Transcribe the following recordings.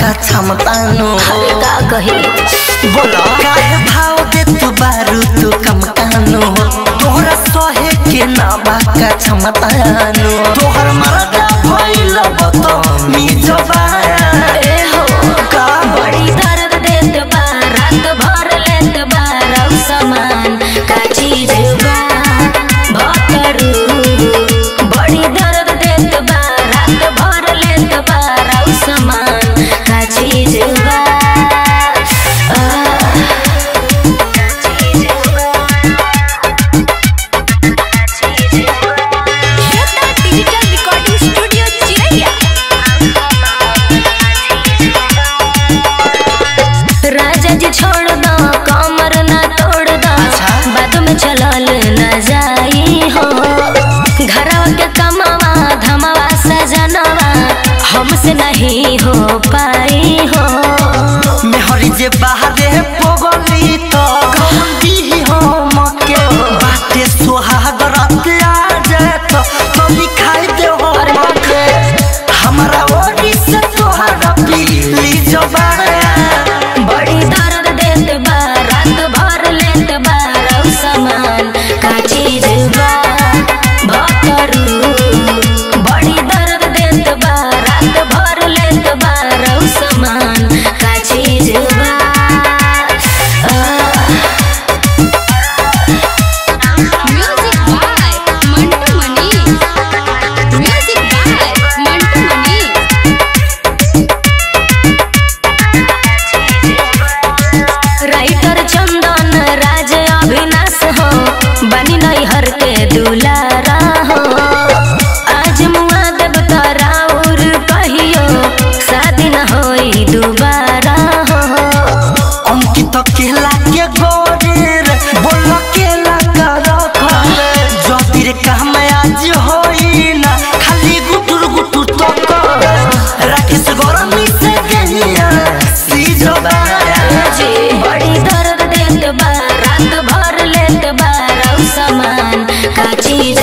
का क्षमता नो का कहे बोला काहे भाव के तू बारू तू कम कानो तोहरा सहे के ना बा का क्षमता नो तोहर मरद भइल बतो मी जवाया ए हो का बड़ी दर्द देत बा रात भर लेत बा रौ समान का चीज बा भकरू बड़ी दर्द देत बा रात भर लेत बा रौ समान हमसे नहीं हो पाई हो मेहरी जे बाहरे पोगली तो कौन दी हो मके बाटे सुहाग रात आ जाए तो दिखाई दे हो मके हमारा ओरी से तोहरा पीली जबाया बड़ी दर्द देत बा रात भर लेत बा रौ समान का चीज बा भकरू बड़ी दर्द देत बा रात भर लेत बा रौ समान का चीज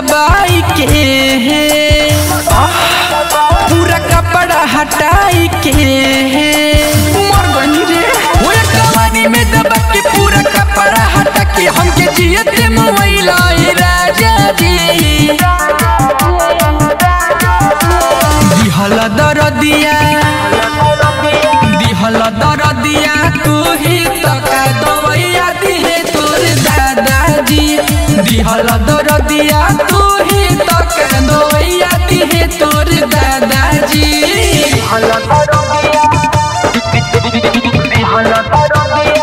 दबाई के पूरा कपड़ा हटाई के मर गई रे पूरा कमानी में दबा के पूरा कपड़ा हटा के हमके जियत मोबाइल आई राजा जी दिहला दरदिया दिहला दरदिया तू ही तका दवाइया दिहे तोर दादा जी दिहला दरदिया तू ही तका दवाइया दिहे तोर दादा जी दिहला दरदिया दिहला दरदिया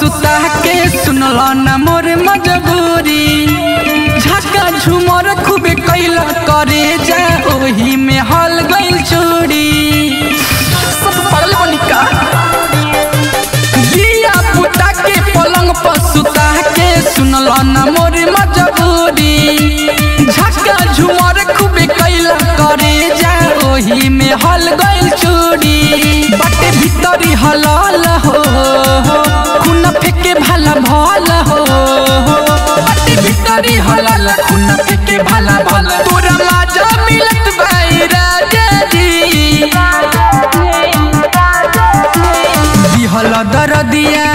सुता के सुनला ना मोर मजबूरी झका झुमर खूबे कैला करे जा ओही में हल गइल चोरी सब पड़ल बनिका दिया पुता के पलंग पर सुता के सुनला ना मोर मजबूरी झका झुमर खूबे कैला करे जा ओही में हल गइल चोरी बाटे भीतरी हलाल हो के भला भला हो बाटे भीतरी हलाल खुना के भला भला तोरा माजा मिलत भाई राजा जी दिहला दरदिया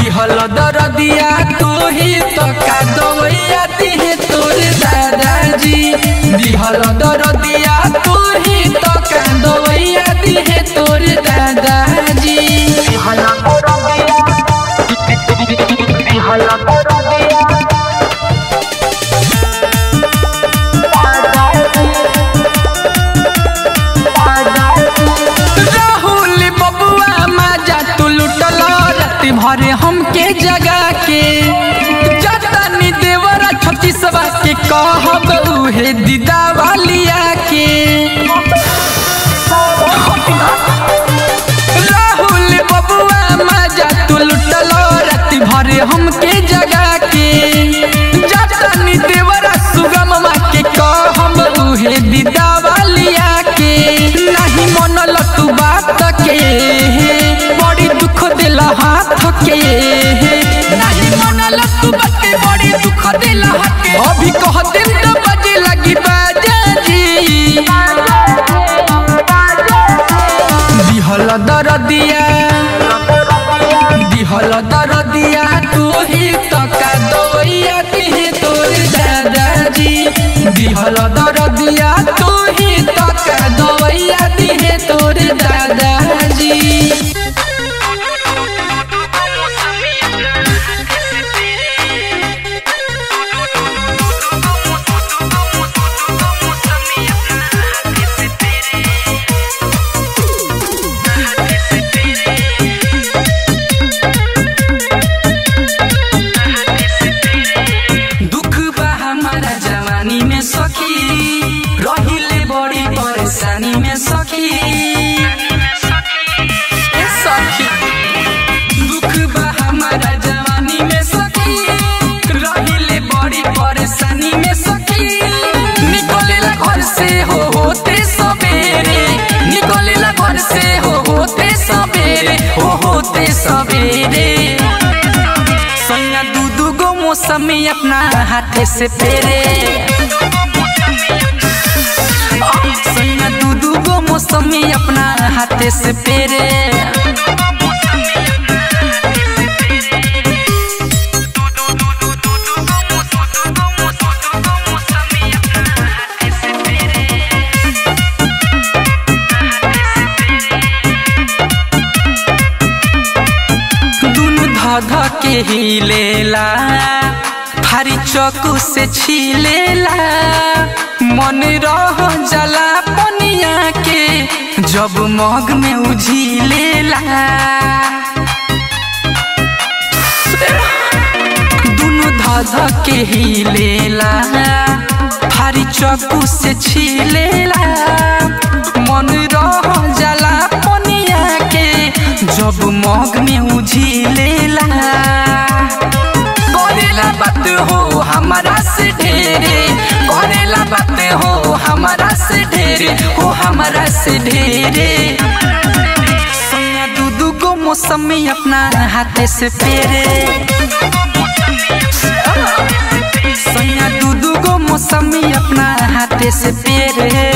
दिहला दरदिया तू ही तका दवैया दिहे तोर दादा जी दिहला दरदिया तू ही तका दवैया दिहे तोर दादा जी भरे हमके जगा के जतनी देवरा छत्तीसवा के कहब उहे दीदावालिया के राहुल बबुआ मजा तू लुटलो रात भरे हमके जगा के जतनी देवरा सुगमवा के कहब उहे दीदावालिया के नहीं मनल तू बात के बड़ी दुख देला हाथ के नहीं मनल तू बात बड़ी दुख देला हाथ के अभी कह दिन तो बजे लगी बाजा जी दिहला दरदिया तू ही तका दवैया दिहे तोर दादा जी दिहला दरदिया तू ही तका दवैया दिहे तोर दादा जी। सोनिया दूधू गो मौसमी अपना हाथ से फेरे सोनिया दूधू गो मौसमी अपना हाथ से फेरे के हिलेला भारी चकू से छीलेला मन रह जला पनिया के जब मग में उझीलेला दुनु धध के हिलेला भारी चकू से छीलेला मन रह जला पनिया के जब मग में उझीलेला करेला बात हो हमारा से ढेरे, करे ला बाते हो हमारा से ढेरे, हो हमारा से ढेरे। सैया दू दू गो मौसमी अपना हाथे से पेरे, सैया दू दू गो मौसमी अपना हाथे से पेरे।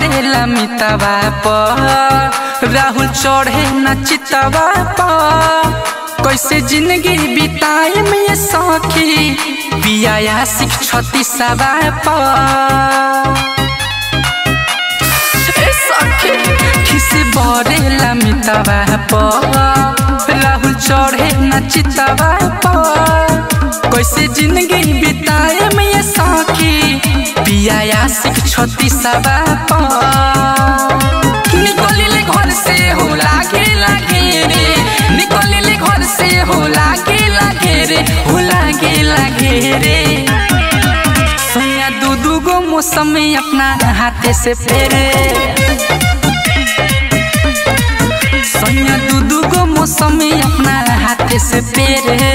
करेला मितवा पर राहुल चढ़े न चितवा पर, कैसे जिंदगी बिताए में सखी बियाया सिख छती सवा पर। किस बरेला मितवा पर राहुल चढ़े न चितवा पर, कैसे जिंदगी बिताए में सखी बियाया सिख छती सवा पर। निकलिले घर से हो लागे लागे रे, निकलिले घर से हो लागे लागे रे, हो लागे लागे रे। सैया दू दू गो मौसमी अपना हाथे से पेरे, सैया दू दू गो मौसमी अपना हाथे से पेरे।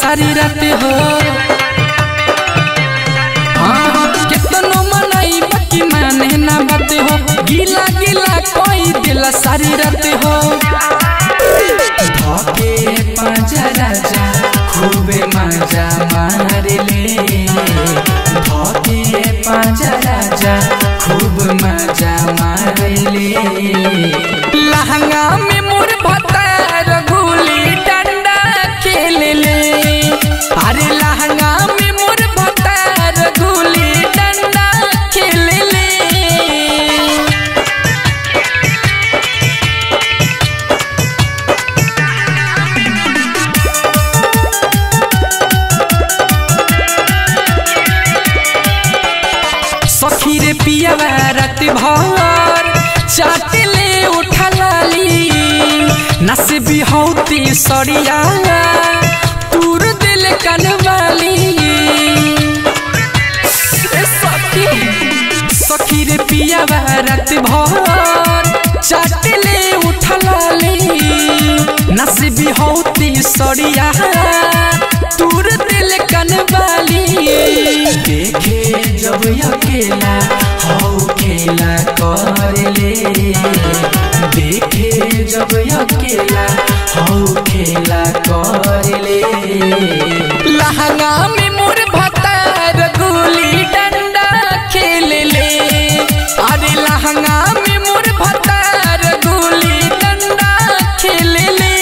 सारी रात हो कितनो मनाई बाकी माने ना बात हो, गीला गीला कोई दिला सारी रात हो। धोके पांजा राजा खूबे मजा मारे ले, धोके पांजा राजा खूब मजा मारे ले। लहंगा में मोर भत्ता रघुली डंडा खेले ले, अरे लहंगा में मोर भतार गुली डंडा खेल ले। सखी रे पियावा रात भर चाटे ले उठा लाली, नस बिहौती सड़िया तूर दिल कनवाली। सखी रे पियावा रात भर चाटे ले उठला ले, नस बिहौती सड़िया तूर दिल कनवाली। देखे जब अकेला हौ खेला कर ले, देखे जब अकेला हौ खेला कर ले। लहंगा में मोर भतार गोली डंडा खेल ले, अरे लहंगा में मोर भतार गोली डंडा खेल ले।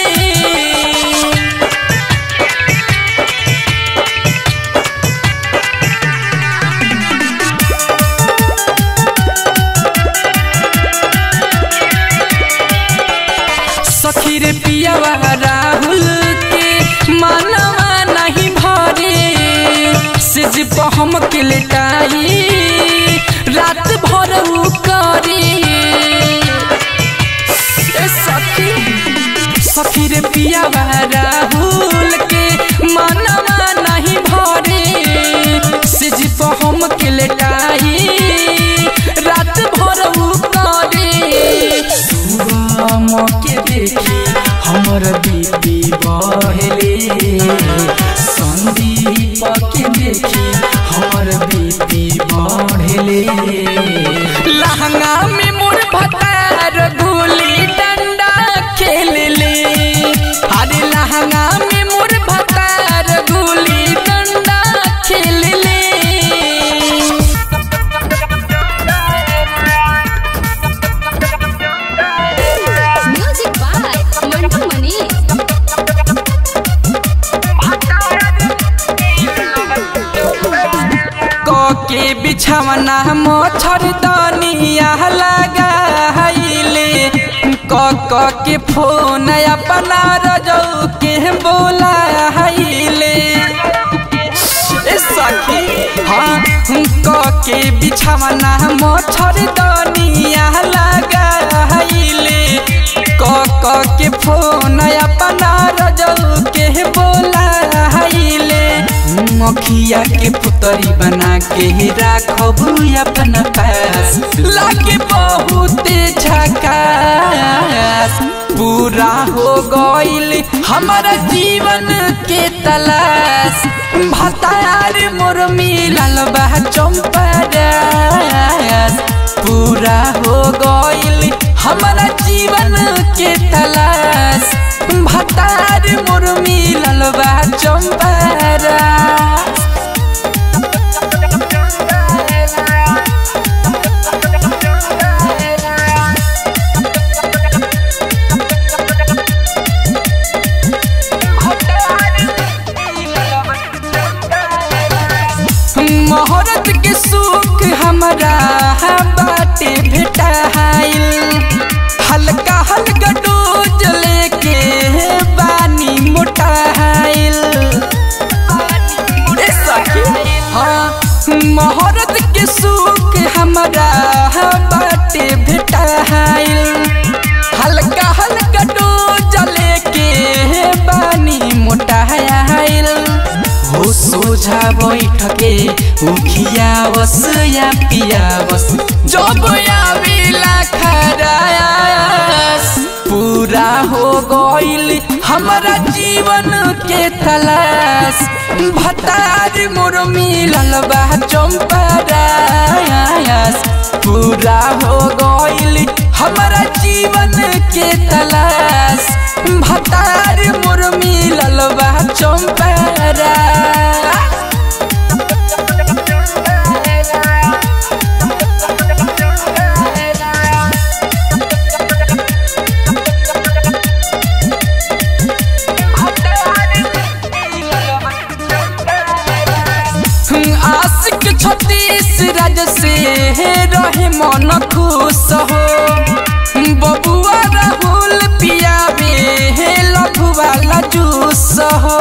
सखी रे पियावा राहुल मानवा नहीं भरे, सिज पहम के लेटाई रात भर करे। सखी रे पियावा राहुल के मानवा नहीं भरे, सिज पहम के लेटाई रात भर करे। सुबह के देखी हमर बीबी बहले, संदीप के देखी हमर बीपी बढ़ले। लहंगा में मोर भतार गोली डंडा खेल ले, अरे लहंगा में मोर भतार गोली डंडा खेल ले। जौना मोछर दनिया लगाइली क के फोन अपना रजऊ के बोलाइली सखी हाँ क के बिछवना मोछर दनिया लगाइली क के फोन अपना रजऊ के बोलाइली मखिया के पुतरी बना के राखब अपना पास लागे बहुत झकास पूरा हो गइल हमारा जीवन के तलाश भतार मोर मिलल बा चंपरास पूरा हो गइल हमारा जीवन के तलाश भतार मोर मिलल बा चंपरास मोहरत के सुख हमारा बाटे भेटाइल हल्का हल्का डोज लेके बानी मोटाइल हाँ मोहरत के सुख हमारा बाटे भेटाइल हल्का हल्का डोज लेके बानी मोटाइल हो सोझा बैठके उखियावस या पियावस जब आवेला खरास पूरा हो गइल हमारा जीवन के तलाश भतार मोर मिलल बा चंपरास पूरा हो गइल हमारा जीवन के तलाश भतार मोर मिलल बा चंपरास आशिक छत्तीस राज से रहे मन खुश हो बबुआ राहुल पियाबे लघु वाला जूस हो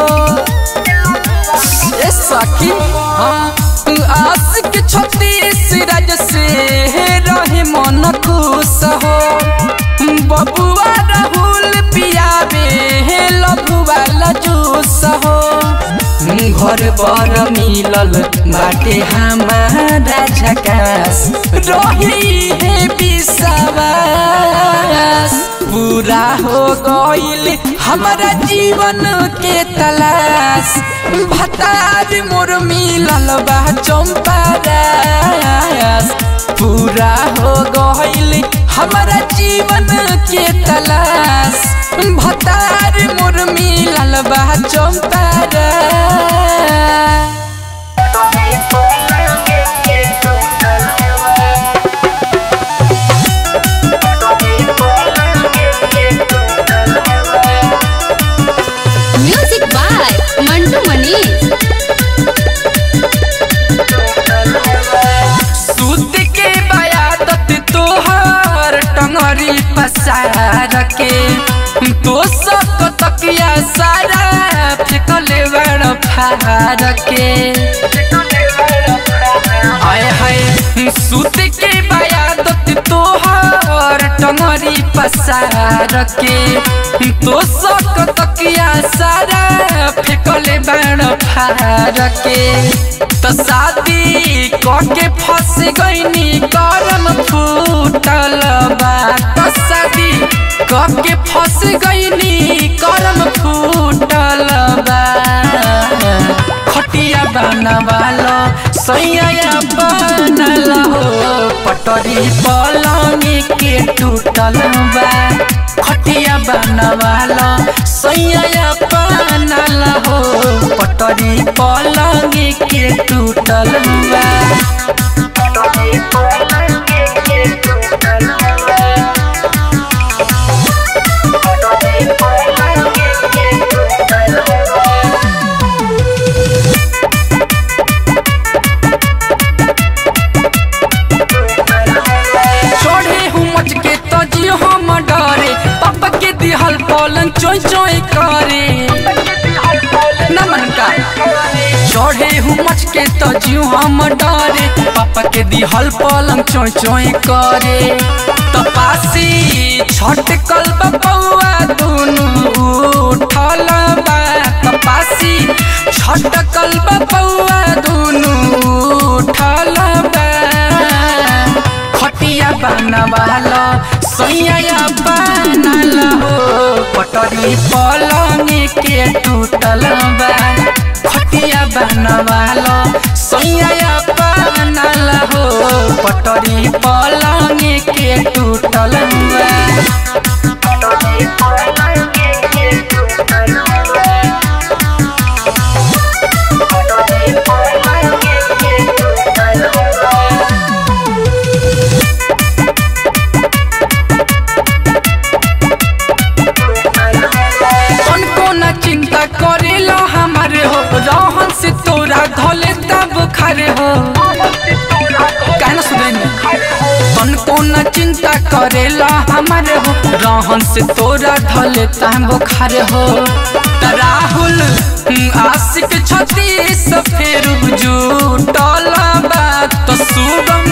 सखी हाँ आशिक छत्तीस राज से रहे मन खुश हो बबुआ राहुल पियाबे लघु वाला जूस हो घर पर मिलल बाटे हमारा झकास रही है विश्वास पूरा हो गइल हमारा जीवन के तलाश भतार मोर मिलल बा चंपरास पूरा हो गइल हमारा जीवन के तलाश भतार मोर मिलल बा चंपरास तो सकतकिया सारा फिकले बड़ फार के आए हाय सूत के बायादत तोहर टंगरी पसार के तो सकतकिया सारा फिकले बड़ फार के तो शादी कके फंस गईनी करम फूटल बात शादी के फंस गईनी करम फूटल बा खटिया बनावालो सैया बनल हो पटरी पलंगी के टूटल बा खटिया बनावालो सैया बनल हो पटरी पलंगी के टूटल बा पटरी पलंगी के टूटल बा चोई चोई करे नमन का चढ़े हूँ मच के तो जीव हम डरे पापा के दिहल पलंग चोई चोई करे तपासी छठ कल बउआ दुनू उठल बा तपासी छठ कल बउआ दुनू उठल बा खटिया बनवाला सोया बनला हो पटरी पलंग के टूटल बा खटिया बनवाला सोया बनला हो पटरी पलंग के टूटल बा पटरी पलंग के टूटल बा पटरी पलंग के टूटल बा चिंता करेला हमारे हो रहन से तोरा धले तम बुखार हो राहुल आशिक छतीस फेर जुटल बा तो शुभम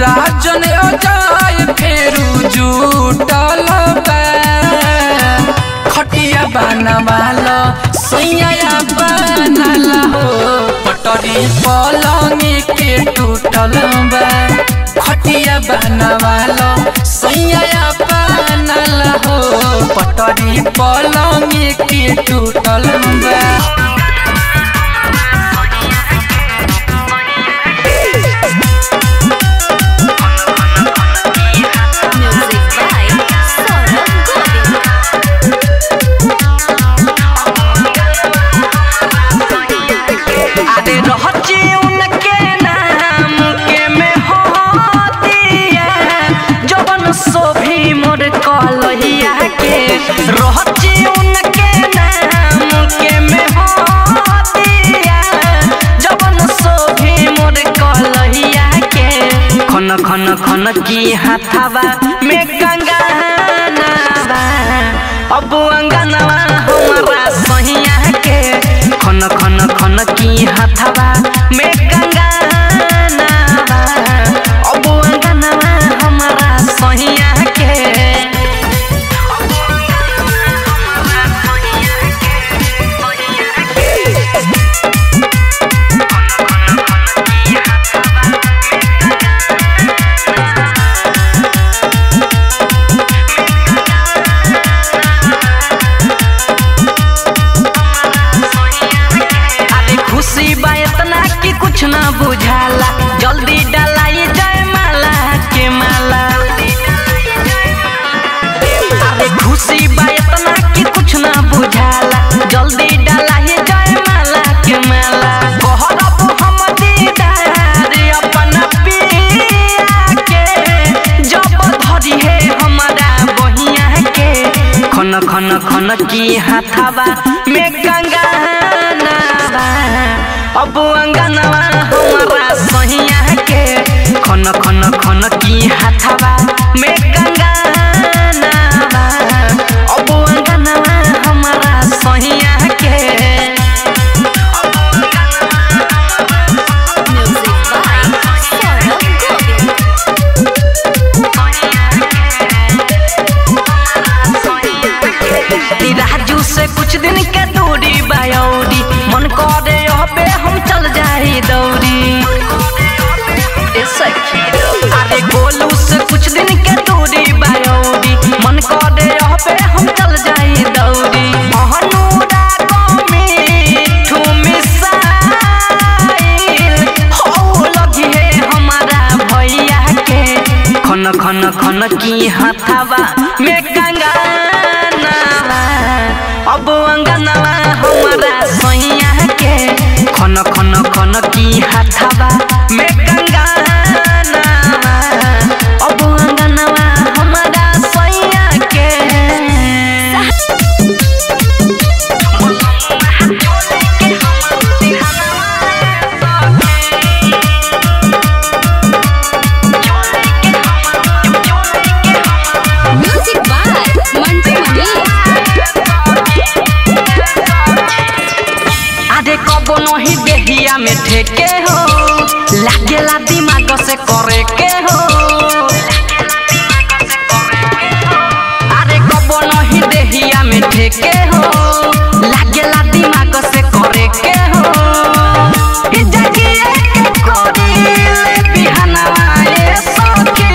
राजन अजय फेर जुटल बा खटिया बनवाला सोया बनला हो पटरी पलंग के टूटल बा खटिया बनवाला सोया बनला हो पटरी पलंग के टूटल बा की हाथावा में कंगना बा अब अंगनवा हमारा सहिया के खन खन खन की हाथावा में कंगना बा अब अंगनवा हमारा सहिया के की हाथावा में कंगना बा अब अंगनवा हमारा सहिया के खन खन खन की हाथावा में कंगना बा अब अंगनवा हमारा सहिया के कुछ दिन के दूरी बायौरी मन करे पे हम चल जाए दौरी अरे गोलू से कुछ दिन के दूरी बायौरी मन करे पे हम चल जाए दौरी हमारा भैया के खन खन खन की हाथावा में कंगना अब अंगनवा हमारा सैया के खन खन खन की हाथावा में कंगना अब que la dima no se corre quejo. Are como no hidejía me te quejo. La que la dima no se corre quejo. Y ya que hay que correr, le pijana es ok. Y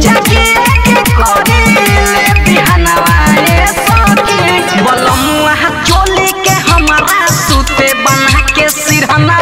ya que hay que correr, le pijana es ok. Volomua choli que jamara su te van a que sirana.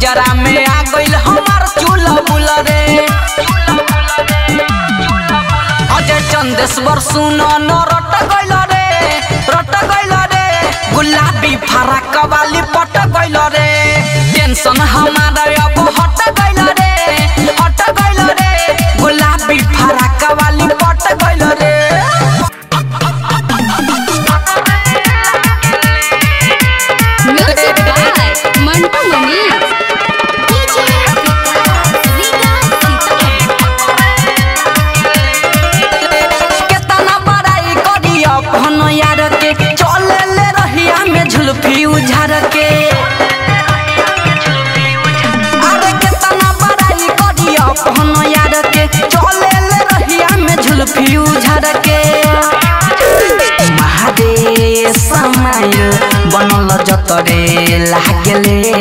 पिंजरा में आ गइल हमार चूल्हा बुला रे। अजय चंदेश्वर सुन न रट गइल रे, रट गइल रे, गुलाबी फराक वाली पट गइल रे। टेंशन हमारा अब हट गइल रे, हट गइल रे, गुलाबी फराक वाली पट गइल रे। जतरे लागले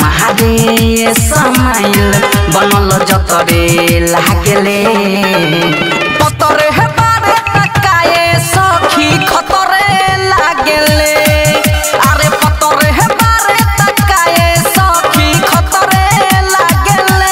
महादेव समय बनल जतरे लागले पतरे है बारे टकाए सखी खतरे लागले। अरे पतरे है बारे टकाए सखी खतरे लागले।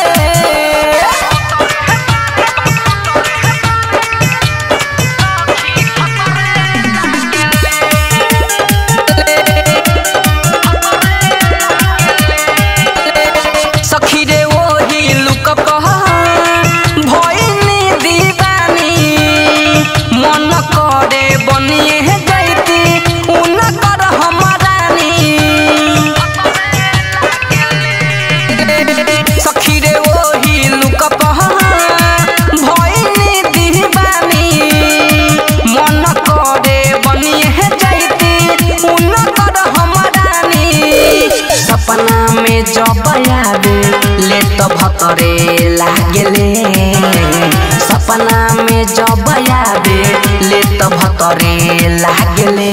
भतरे लागले सपना में जब याद ले तो भतरे लागले।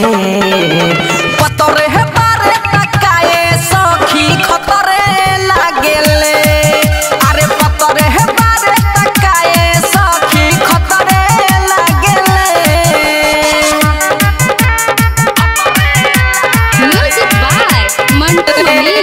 पतरे है बारे टकाए सखी खतरे लागले। अरे पतरे है बारे टकाए सखी खतरे लागले। Music by Mantu Mani.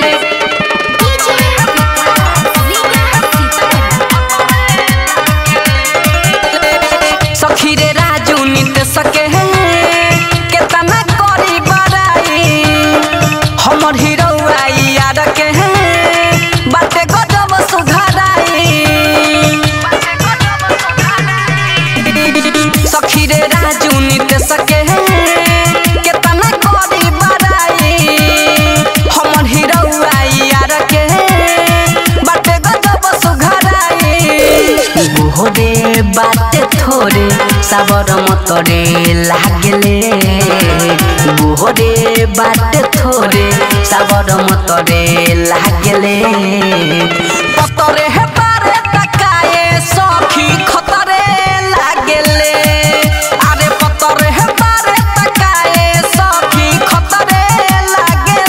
बाते थोड़े साबर मतरे लागले। गोहरे बाते थोड़े साबर मतरे लागले। पतरे है बारे टकाए सखी खतरे लागले। अरे पतरे है बारे टकाए सखी खतरे लागले।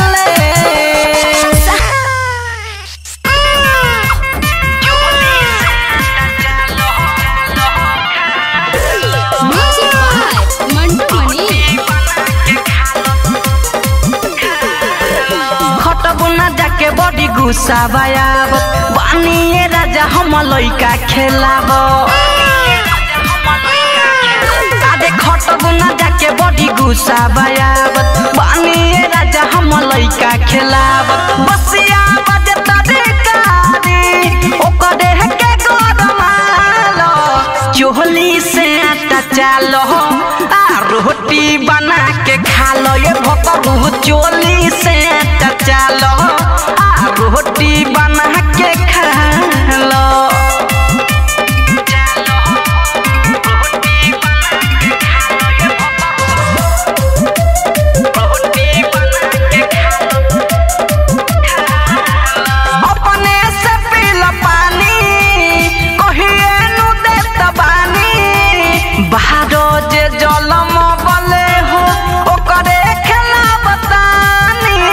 गुस्साबाब बानिए राजा हम लइका खेलाब। आधे खटबुना जाके बड़ी गुस्साबाब बानिए राजा हम लइका खेलाब। बसिया बजे तरे कारी ओकरे के गरमालो चोहली से आटा चालो आ रोटी बना के खा लो। ये भकबू चोली से आटा चालो रोटी बना के खा लो। अपने से पीला पानी कहिए नु देत बानी। बाहरो जे जलम बले हो ओकरे खेला बतानी।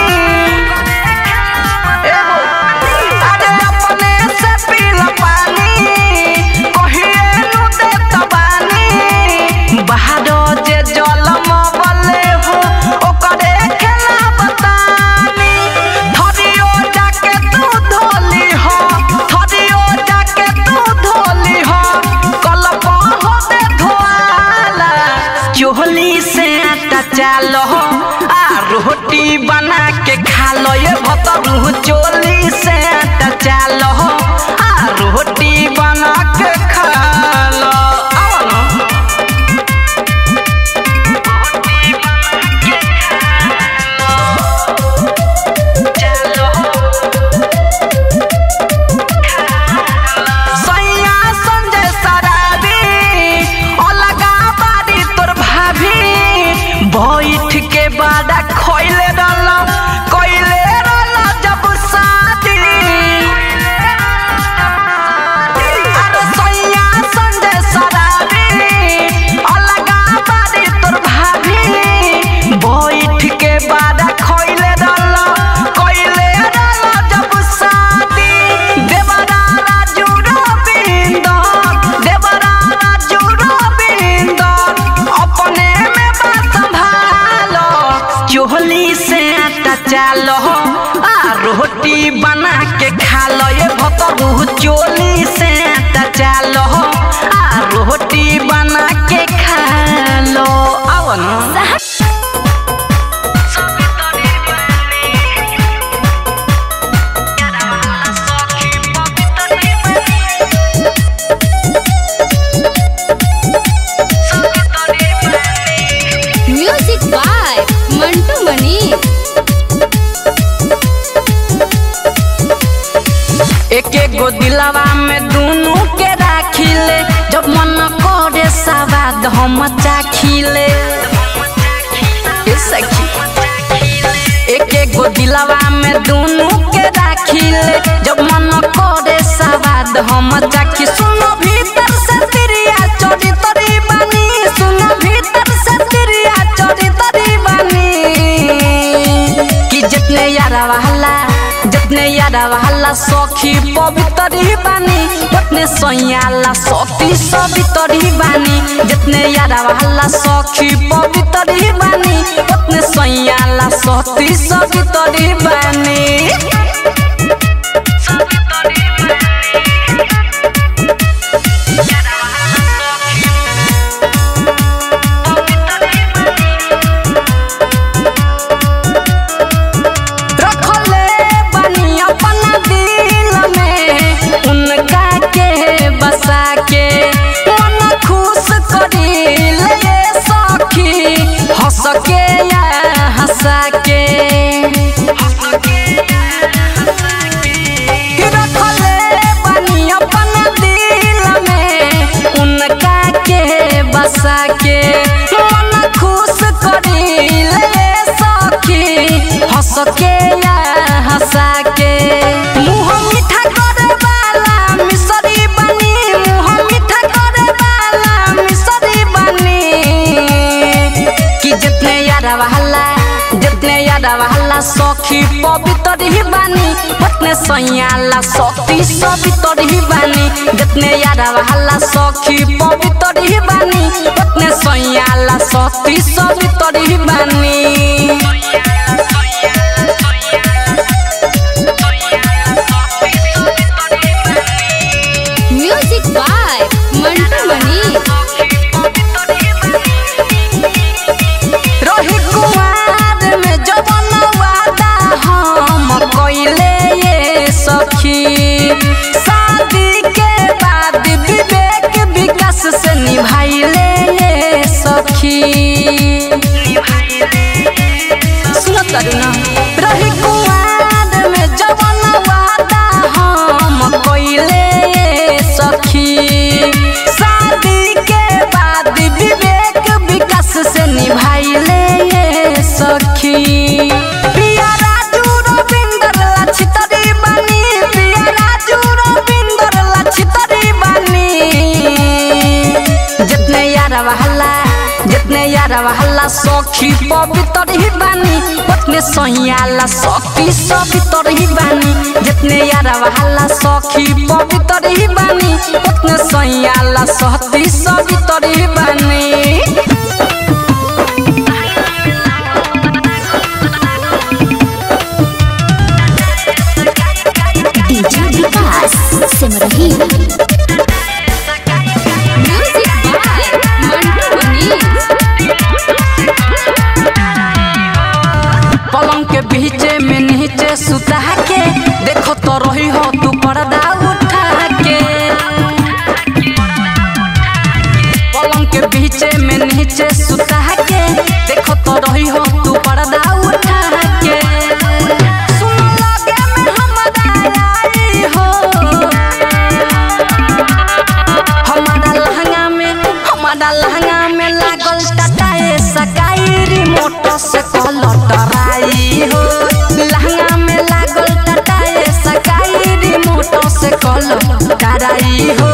रोटी बना के खा लो ये भतरू चोली से चलो आ रोटी बना के खा लो चलो आ रोटी बना के खा लो ये भतरू चोली से चलो आ रोटी बना के खा लो आओ न एके गो दिलवा में दोनों के राखिले जब मन करे सवाद हम चाखिले एके गो दिलवा में दोनों के राखिले जब मन करे सवाद हम चाखी सुनो भीतर से तिरिया चोरी तोरी बानी सुनो भीतर से तिरिया चोरी तोरी बानी कि जितने यारा वाला जितने यारा वाला सखी पवित्री बानी उतने सोयाला सखी सवित्री बानी जितने यारा वाला सखी पवित्री बानी उतने सोयाला सखी सवित्री बानी सखी पवित्री बानी उतने सयाला सखी सवित्री बानी जितने यारा वाला सखी पवित्री बानी उतने सयाला सखी सवित्री बानी शादी के बाद विवेक विकास से निभाइले सखी सुनो तरुण रही कुमार में जवन वादा हम कइले सखी शादी के बाद विवेक विकास से निभाइले सखी वाला सखी पवित्री बानी उतने सयाला सखी सवित्री बानी जितने यारा वाला सखी पवित्री बानी उतने सयाला सखी सवित्री बानी के बीचे में नीचे सुता के देखो तो रही हो तू पर्दा उठा के। पलंग के बीचे में नीचे सुता के देखो तो रही हो तू पर्दा उठा के। हमारा लहंगा में लागल टाटा ए सकाई रिमोट से कलटराई हो। लहंगा में लागल टाटा ए सकाई रिमोट से कलटराई हो।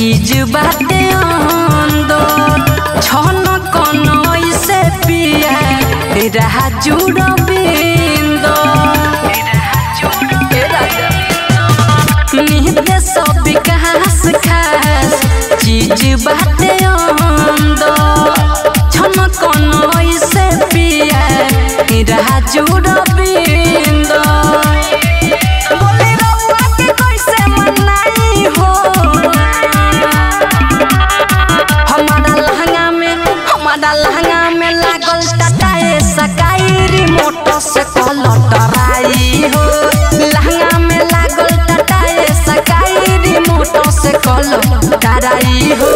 चीज बाटे अंदर छन कनई से पिया रहा जुड़ बिंद निहते सब विकास खास। चीज बाटे अंदर छन कनई से पिया रहा जुड़ बिंद। हमारा लहंगा में लागल टाटा ए सकाई रिमोट से कलटराई हो। लहंगा में लागल टाटा ए सकाई रिमोट से कलटराई हो।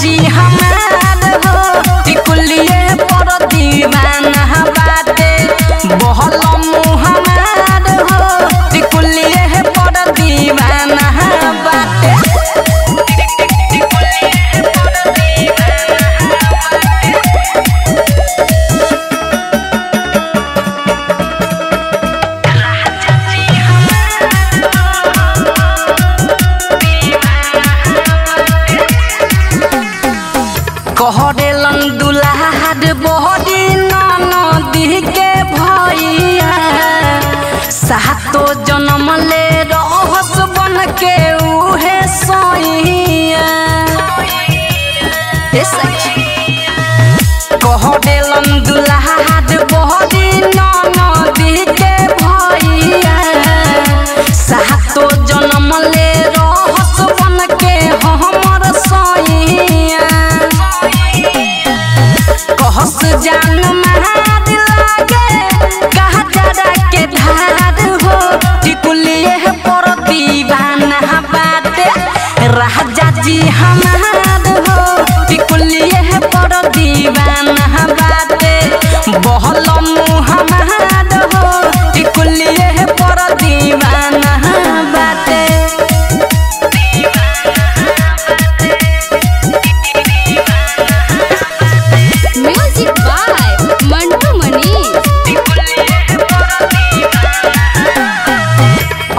जी हमार हो टिकुलिए पर दीवाना बाटे। बहल मुँह हमार हो टिकुलिए पर दीवाना बाटे।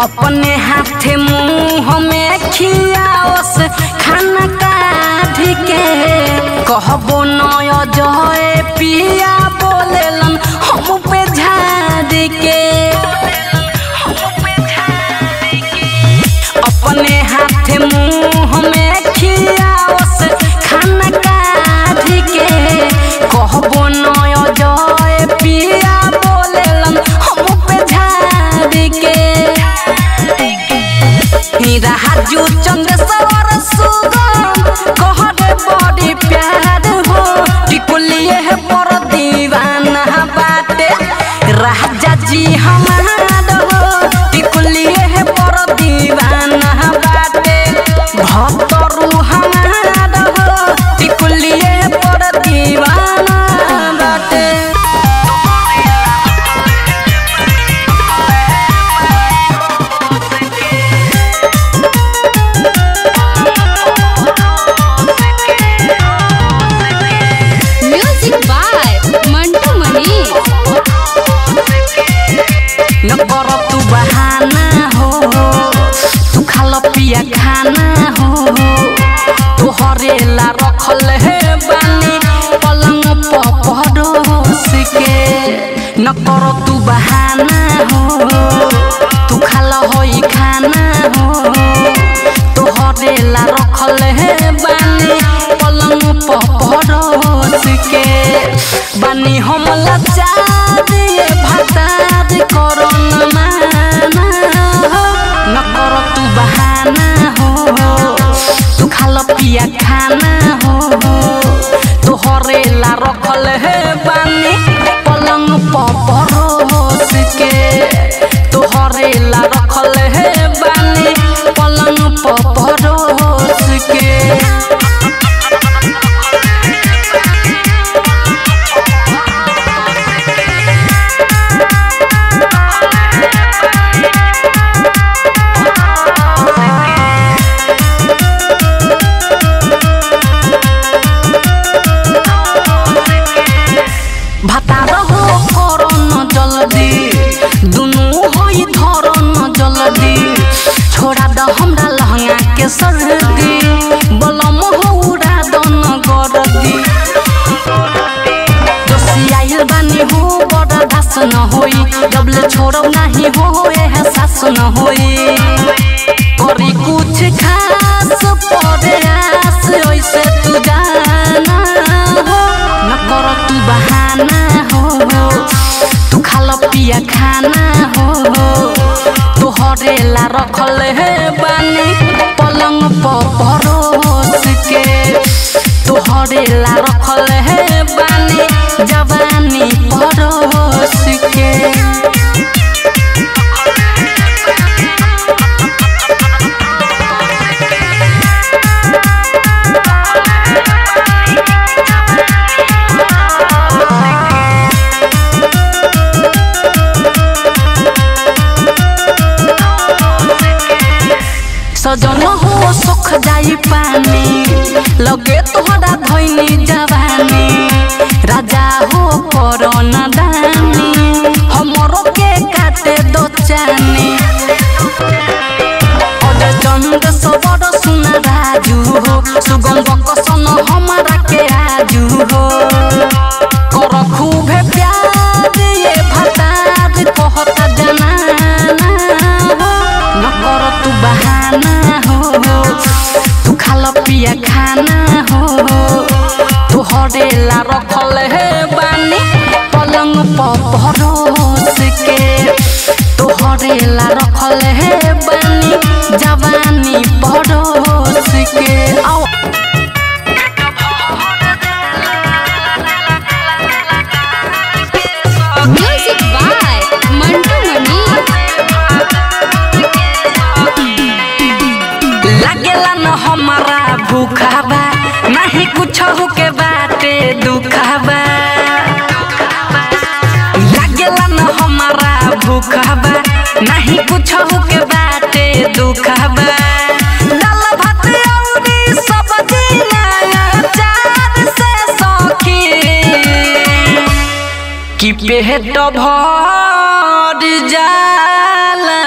अपने हाथ मुँह में खियाओस खाना काट के कहबो नया जय पिया बोलेलन हम पे झाड़ के अपने हाथ मुँह में खियाओस खाना काट के कहबो नया जय पिया बोलेलन हम पे झाड़ के राजू चंद्र सवर सुगम कहते बड़ी प्यार हो टिकुलिए है पर दीवाना बाटे राजा जी हमार हो टिकुलिए है पर दीवाना बाटे भक्तरू हमार हो टिकुलिए है पर दीवाना बाटे। पिया खाना हो तोहरेला रखल है बानी पलंग पड़ोस के न करो तू बहाना हो तू खाला हो खाना हो तोहरेला रखल है बानी पलंग पड़ोस के बानी हम लचा दिए भतार करो न माना हो न करो तू बहाना हो तू खाला पिया खाना हो तोहरे ला रखल है बानी पलंग परोस के तोहरे ला रखल है बानी पलंग परोस के। छोड़ब नहीं होए है सास न होई करी कुछ खास पड़े आस ऐसे तू जाना हो न करो तू बहाना हो तू खाला पिया खाना हो तोहरे ला रखल है बानी पलंग परोस के तोहरे ला रखल है बानी जवानी परोस के। सजन हो सुख जाई पानी लगे तोहरा धोनी जवानी राजा हो करोना दानी हमरो के काटे दो चानी चंद सबर सुना राजू हो सुगम बकसन हमारा के आजू हो कर खूबे प्यार ये भतार कहता जनाना हो न करो तू बहाना हो तू खाला पिया खाना हो तोहरे ला रखल है बानी पलंग परोस के तोहरे ला रखल है बानी जवानी परोस के। भूखाबा नहीं कुछ हो के बाटे दुखाबा लागेला न हमारा भूखाबा नहीं कुछ हो के बाटे दुखाबा दाल भात औरी सब्जी नया चार से सौखी कि पेट भर जाला।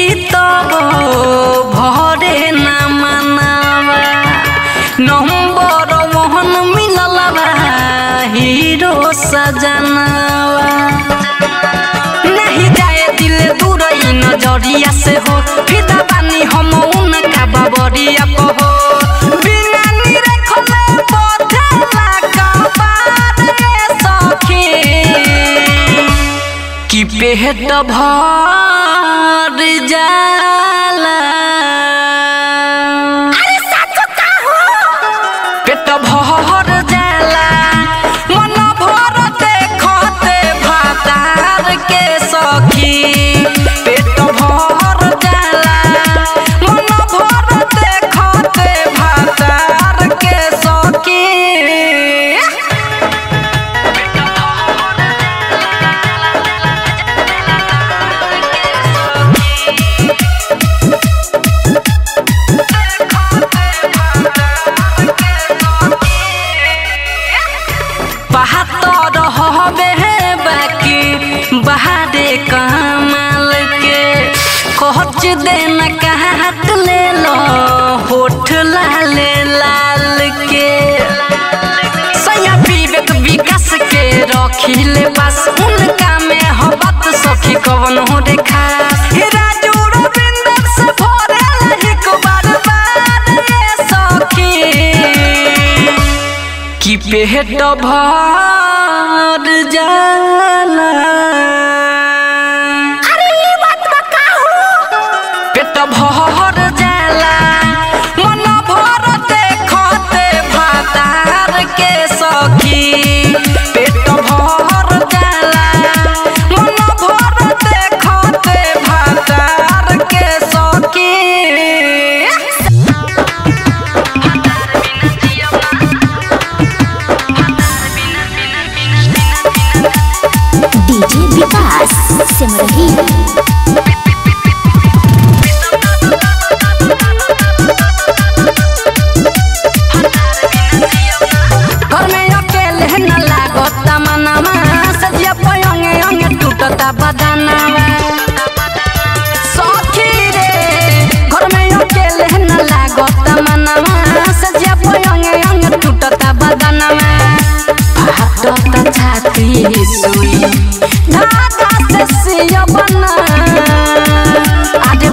पेट भर जाला पेट भर जाला मन भर देखते भातार के सखी पेट भर जाला मन भर देखते भातार के सखी कमाल के कोच देना कहा हाथ ले लो होठ लाल लाल के सया विवेक विकास के रखी ले पास उनका में हो बात सखी कवन हो देखा कि पेट भर जाला भर जाला मन भर देखते भातार के सखी पेट भर जाला मन भर देखते भातार के सखी डीजे विकास सिमरही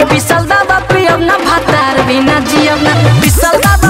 पिसल बाबा पियब ना भातार बिना जियब ना पिसल बाबा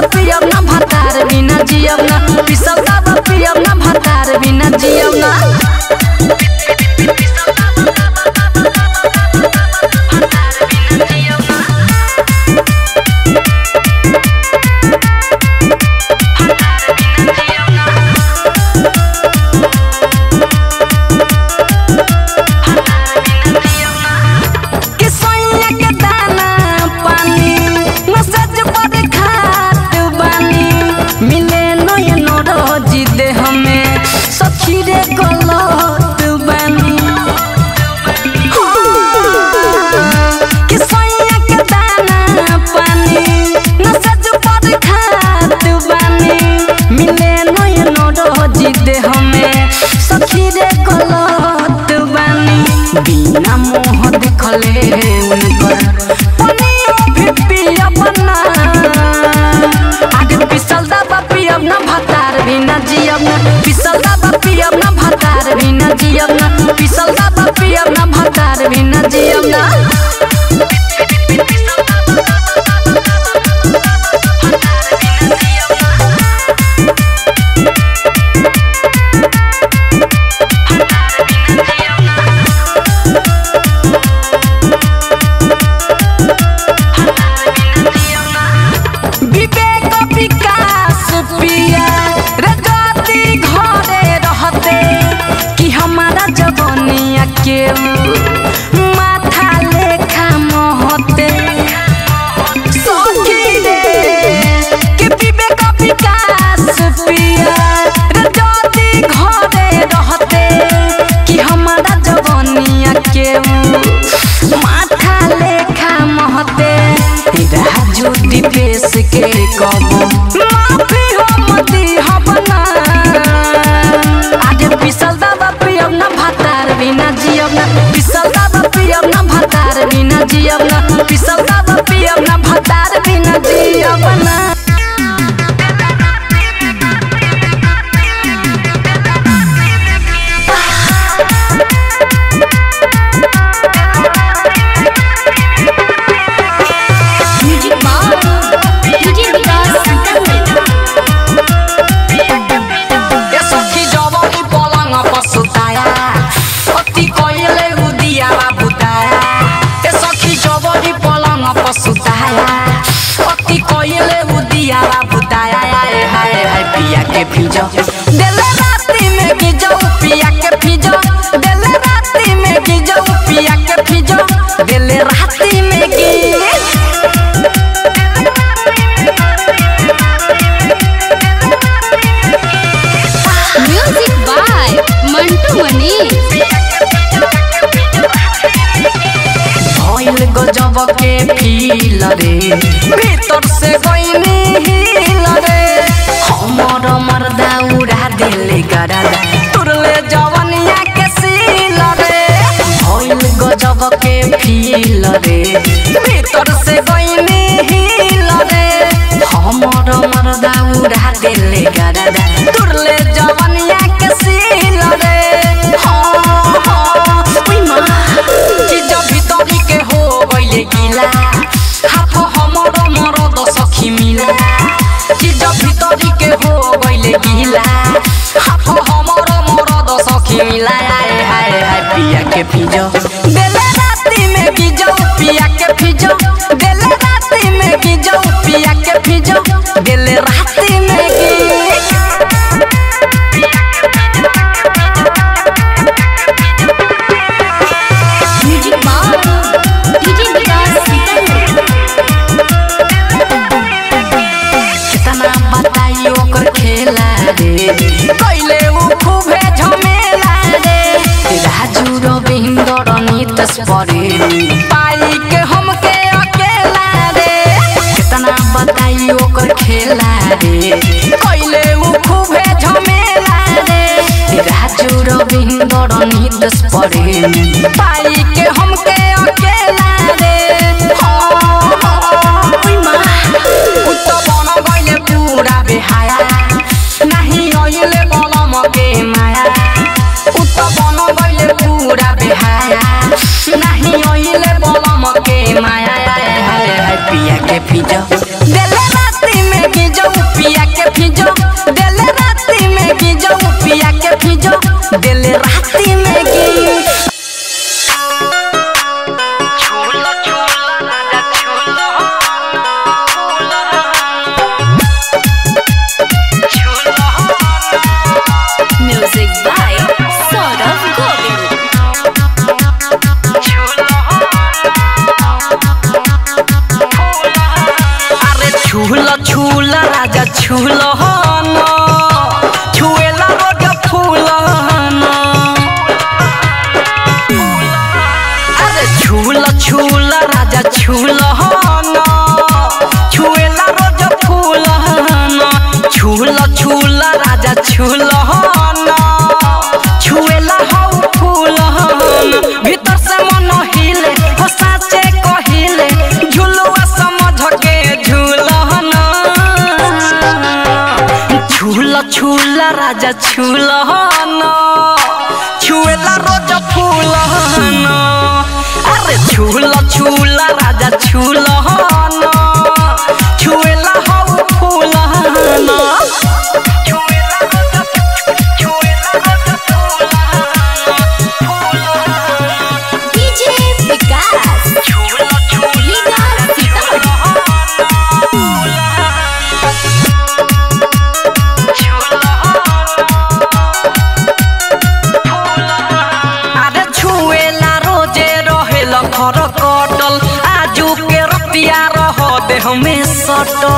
पियब ना भातार बिना बिना जियब ना, पिसल दब पियब ना, भतार बिना जियब ना। दिले राती में गिजो पिया के फिजो, दिले राती में गिजो पिया के फिजो, दिले राती में म्यूजिक बाय मंटू मनीष। भइल गजब के फील रे, भीतर से गइनी हिल रे, हमर मर्दा उड़ा दिल करा तुरले जवनिया के सील रे। भइल गजब के फील रे, भीतर से गइनी हिल रे, हमर मर्दा उड़ा दिल करा तुरले जवनिया के सील रे। पिया के फिजो, दिले राती में गिजो पिया के फिजो, दिले राती में गिजो पिया के फिजो, दिले राती में कितना बताइयो कर खेला रे, कैले उ खूबे झमेला रे। राजू बिंदर नितस परे पाई के हमके अकेला रे, कितना बताइयो कर खेला रे, कैले उ खूबे झमेला रे। राजू बिंदर नितस परे पाई के हमके अकेला रे। दिले राती में गिजो पिया के फिजो, दिले राती में गिजो पिया के फिजो, दिले राती में गिजो। छूला राजा छूलो ना, छुएला रोजा फूला ना। अरे छूला छूला राजा छूलो ना, छुएला रोजा फूला ना। छूला छूला राजा छूलो ना, छुएला हौ फूला ना। भीतर से मन हिले हो साचे कहिले, झुलुआ समझ के झूला ना। छूला छूला राजा छूला ना, छुएला रोजा फूला ना। अरे छूला छूला राजा छूला ना, छुएला हौ फूला ना। हमें सटो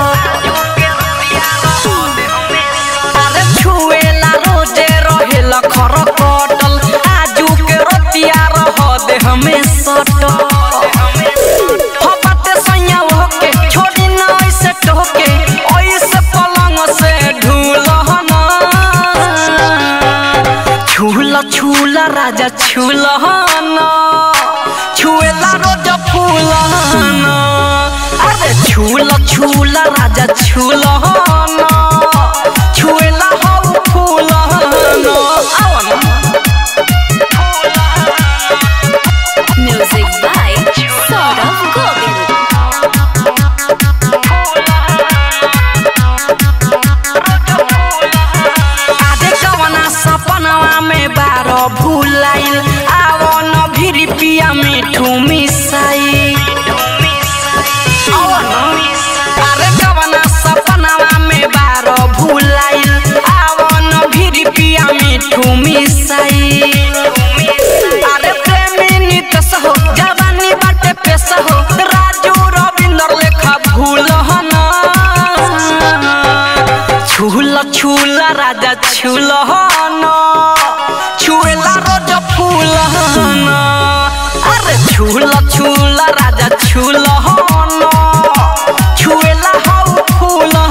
अरे छुएला रोजे रहेल खर कटल, आजू के रतिया रह दे हमें सटो। हपते सैया होके छोड़ी न ऐसे टोके, ऐसे पलंग से ढूलहन। छूला छूला राजा छूलहन, छुएला रोजा फूल। झूलना, अरे झूला झूला राजा झूला ना, झूला हो फूला ना। Music by Saurabh Govil. आधे कवना सपनवा में बारो भूलाइल, आवो न भिरी पिया में ठुमी साई। अरे कवना सपनवा में बारो भूलाइल, आवो न भिरी पिया में ठुमी साई। झूला राजा झूला ना, झूला रोज फूल ना, अरे झूला झूला राजा झूला ना, झूला हो फूल ना।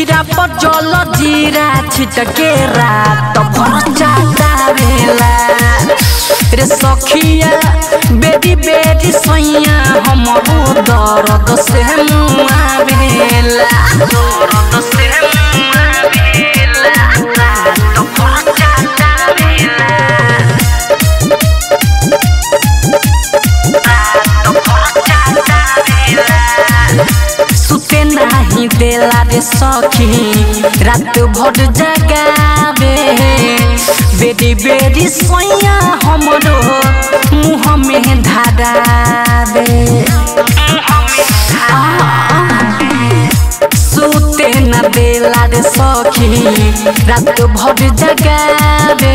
Tirapot jolo diracita kera Topor jata bela Resokia Bedi bedi soya Homo udorodo semua bela Udorodo semua bela Topor jata bela Topor jata bela सुते नहीं देला दे सखी रात भर जगावे बेरी बेरी सोया हमरो मुँह में धरावे सुते न देला दे सखी रात भर जगावे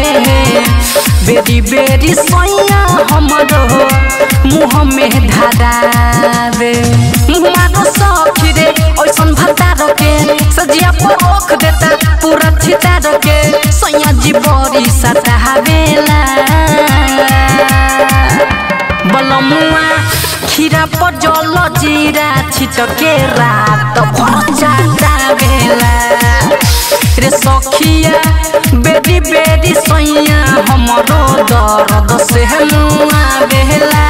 बेरी बेरी सोया हमरो मुँह में धरावे सजिया पोख देता पूरा छिता रखे सोया जी बोरी सता हवेला बलमुआ खीरा पर जलो जीरा छिटके रात भरजाता बेला रे सखिया बेरी बेरी सोया हमरो दर्द से हनुआ बेला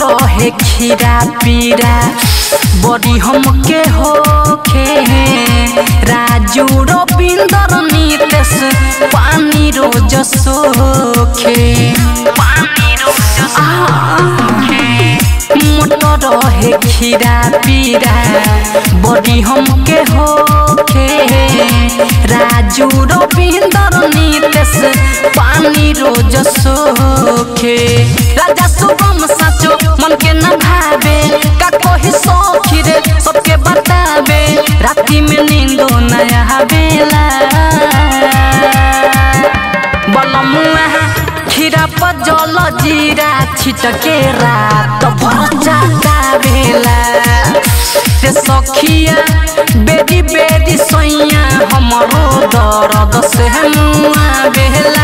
रोहे खीरा पीरा बड़ी हम के होखे राजू रो पिंदर नीतेश पानी रो जसोखे मोटो रोहे खीरा पीरा बड़ी हम के होखे राजू रो पिंदर नीतेश पानी रो जसोखे राजा सुगम साचो मन के न भावे का कोई सोखी रे सबके बतावे राती में नींदो नया बेला बलमुआ खीरा पर जलो जीरा छिटके रात भरजाता बेला रे सखिया बेरी बेरी सोया हमरो दर्द से हनुआ बेला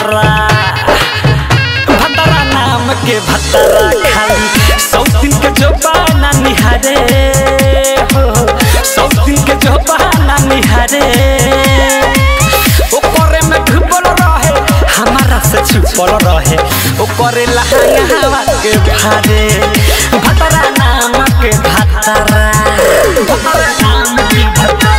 भंडारा नाम के भंडारा खाली साउथ दिन के जबाना निहारे हो साउथ दिन के जबाना निहारे ओकरे में घुपल रहे हमारा से छुपल रहे ओकरे लहाया हवा के भारे भंडारा नाम के भंडारा भंडारा नाम के भंडारा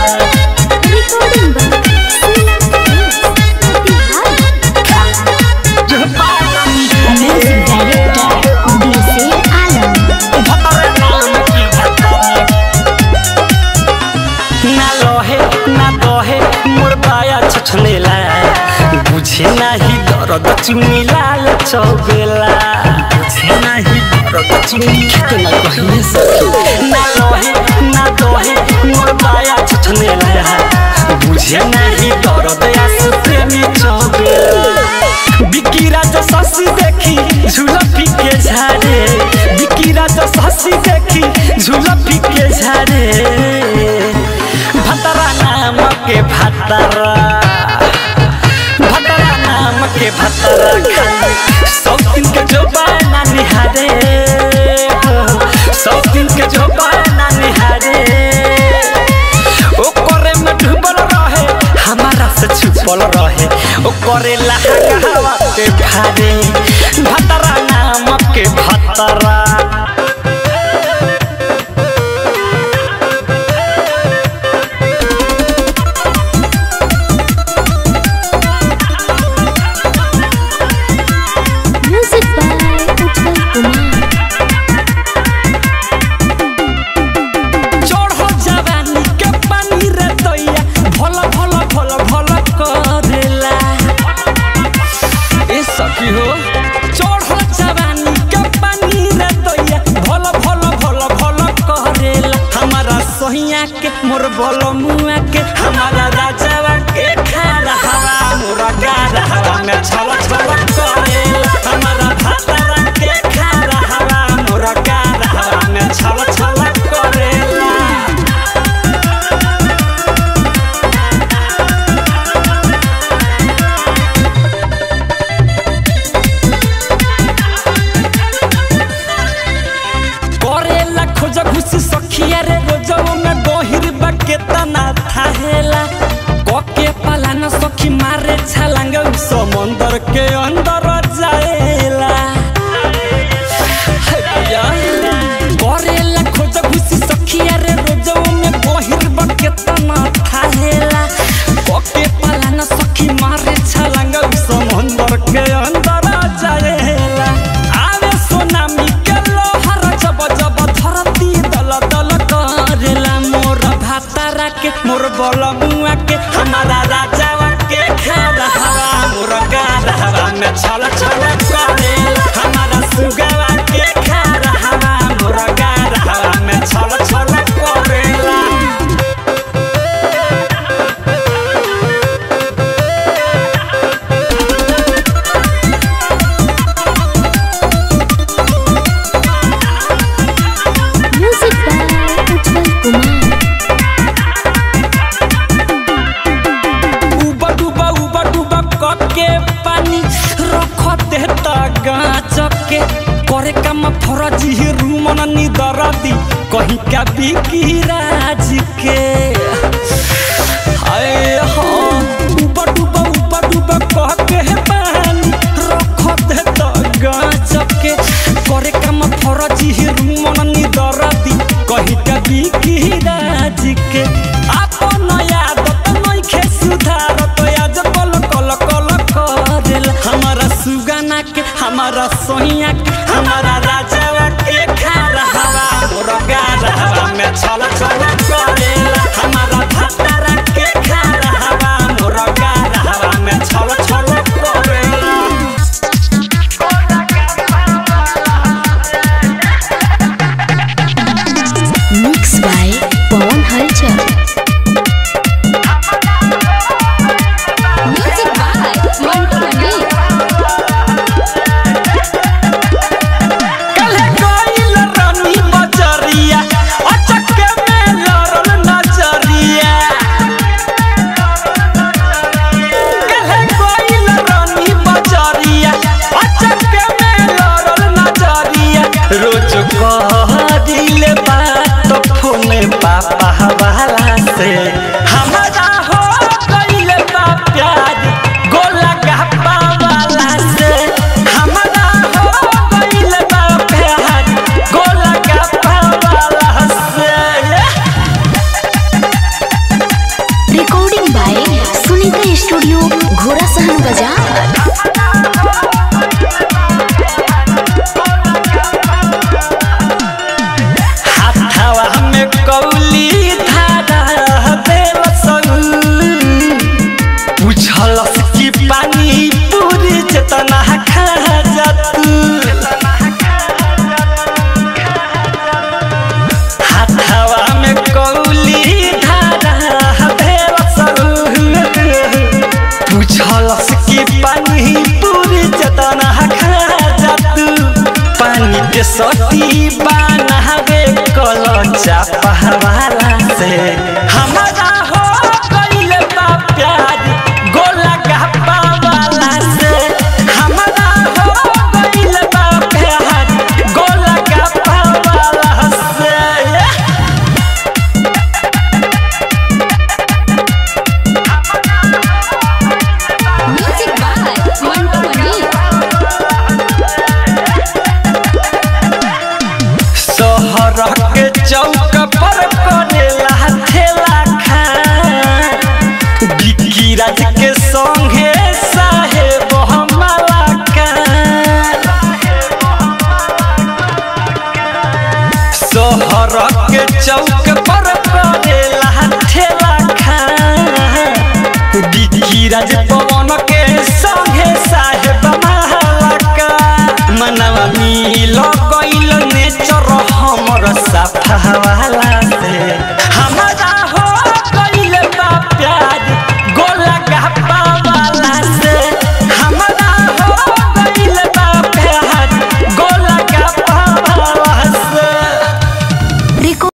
बुझे नहीं दर्द चुनिला लचबेला बुझे नहीं दर्द चुनिला कितना कहिए सखी ना दोहे मोर माया छठने लगा बुझे नहीं दर्द आंसू प्रेमी चबेला बिकी राजा ससी देखी झुलफी के झारे बिकी राजा ससी देखी झुलफी के झारे भंडारा नाम के भंडारा के भंडारा खाली साउथ दिन के जबाना निहारे साउथ दिन के जबाना निहारे ओकरे में डूबल रहे हमारा से छुपल रहे ओकरे लहा कहवा के भारे भंडारा नाम के भंडारा मोर बोलो मुआ के हमारा राजावा के खारा हवा मोरा गारा हवा में छला छला करेला हमारा भंडारा के खारा हवा मोरा गारा हवा में छला छला करेला करेला खोजा घुस सखिया रे रोजवा में केतना थाहेला कोके पाला न सखी मारे छलांग समंदर के अंदर जाएला करेला खोज खुशी सखिया रे रोजों में बहिर बकेतना थाहेला कोके पाला न सखी मारे छलांग समंदर के अंदर जाएला आवे सुनामी के लहर जब जब धरती दल दल करेला भंडारा के मोर बोल मुआ के हमारा राजावा के खारा हवा मोर गारा हवा में छल छल करेला हमारा सुगावा के खारा हवा मोर गारा हवा में छल छल करेला दरदी कहीं का बिकी राज के आए हो ऊपर डूबा ऊपर डूबा कह के पानी रख दे तो गजब के करे काम फरजी रूमनी दरदी कहीं का बिकी राज के अपन आदत नहीं खे सुधार तो आज कल कल कल करेल हमारा सुगाना के हमारा सोहिया के हमारा राजावा के खारा हवा मोरा गारा हवा में छला छला करेला हमारा भंडारा के खारा हवा मोरा गारा हवा में छला छला करेला मिक्स बाय पवन हलचल सती बनावे कलचा पहवाला से हमारा हो कइले बा प्यार गोला गप्पा वाला से हमारा हो कइले बा प्यार गोला गप्पा वाला से म्यूजिक बाय मंटू मनी के चौक पर करेला ठेला खा गिकी राज के संगे साहेब हमारा का शहर के चौक पर करेला ठेला खा गिकी राज पवन के संगे साहेब हमारा का मनवा मिल गइल नेचर हमर साफ हवाला से।